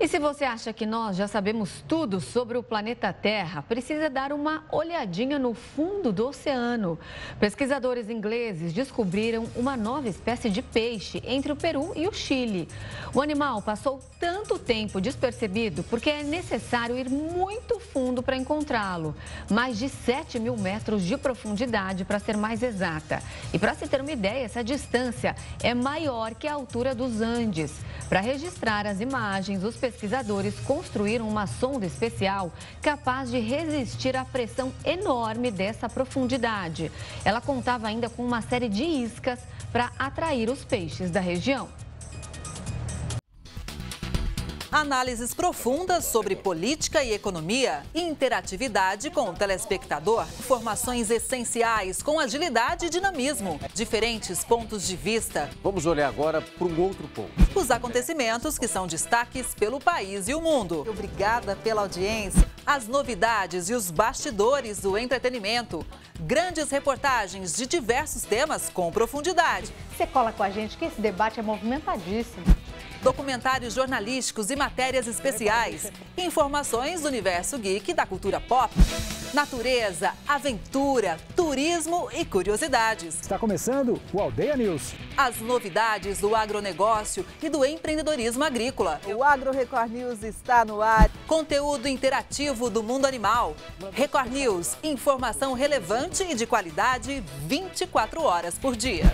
E se você acha que nós já sabemos tudo sobre o planeta Terra, precisa dar uma olhadinha no fundo do oceano. Pesquisadores ingleses descobriram uma nova espécie de peixe entre o Peru e o Chile. O animal passou tanto tempo despercebido porque é necessário ir muito fundo para encontrá-lo. Mais de 7 mil metros de profundidade, para ser mais exata. E para se ter uma ideia, essa distância é maior que a altura dos Andes. Para registrar as imagens, os pesquisadores construíram uma sonda especial capaz de resistir à pressão enorme dessa profundidade. Ela contava ainda com uma série de iscas para atrair os peixes da região. Análises profundas sobre política e economia, interatividade com o telespectador, informações essenciais com agilidade e dinamismo, diferentes pontos de vista. Vamos olhar agora para um outro ponto. Os acontecimentos que são destaques pelo país e o mundo. Obrigada pela audiência. As novidades e os bastidores do entretenimento. Grandes reportagens de diversos temas com profundidade. Você cola com a gente que esse debate é movimentadíssimo. Documentários jornalísticos e matérias especiais. Informações do universo geek da cultura pop. Natureza, aventura, turismo e curiosidades. Está começando o Aldeia News. As novidades do agronegócio e do empreendedorismo agrícola. O Agro Record News está no ar. Conteúdo interativo do mundo animal. Record News, informação relevante e de qualidade 24 horas por dia.